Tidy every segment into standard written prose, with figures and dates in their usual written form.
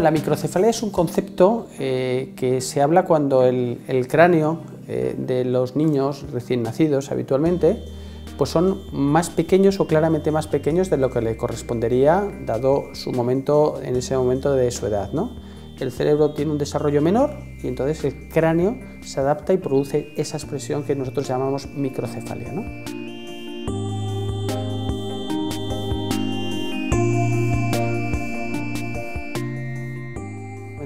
la microcefalia es un concepto que se habla cuando el cráneo de los niños recién nacidos habitualmente pues son más pequeños o claramente más pequeños de lo que le correspondería dado su momento, en ese momento de su edad, ¿no? El cerebro tiene un desarrollo menor y entonces el cráneo se adapta y produce esa expresión que nosotros llamamos microcefalia, ¿no?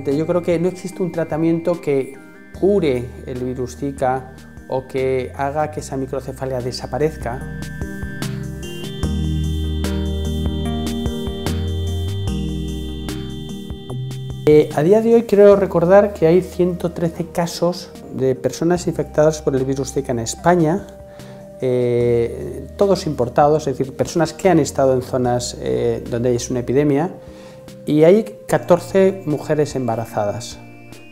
Yo creo que no existe un tratamiento que cure el virus Zika o que haga que esa microcefalia desaparezca. A día de hoy quiero recordar que hay 113 casos de personas infectadas por el virus Zika en España, todos importados, es decir, personas que han estado en zonas donde es una epidemia, y hay 14 mujeres embarazadas.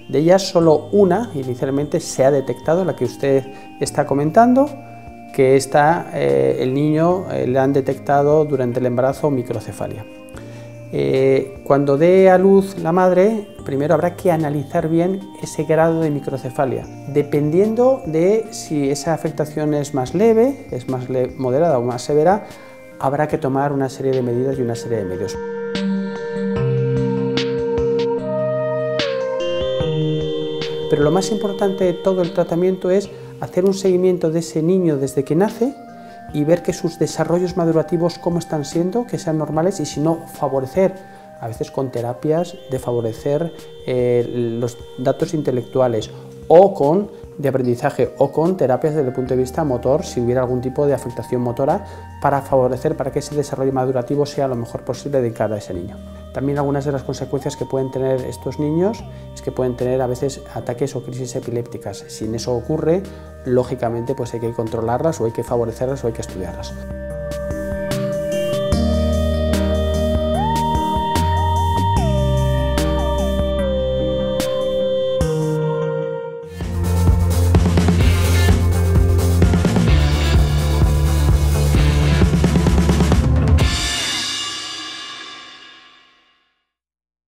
De ellas solo una inicialmente se ha detectado, la que usted está comentando, que está, el niño le han detectado durante el embarazo microcefalia. Cuando dé a luz la madre, primero habrá que analizar bien ese grado de microcefalia, dependiendo de si esa afectación es más leve, es más moderada o más severa, habrá que tomar una serie de medidas y una serie de medios. Pero lo más importante de todo el tratamiento es hacer un seguimiento de ese niño desde que nace y ver que sus desarrollos madurativos cómo están siendo, que sean normales, y si no, favorecer, a veces con terapias, de favorecer los datos intelectuales o con de aprendizaje o con terapias desde el punto de vista motor, si hubiera algún tipo de afectación motora, para favorecer, para que ese desarrollo madurativo sea lo mejor posible de cada ese niño. También algunas de las consecuencias que pueden tener estos niños es que pueden tener a veces ataques o crisis epilépticas. Si eso ocurre, lógicamente pues hay que controlarlas o hay que favorecerlas o hay que estudiarlas.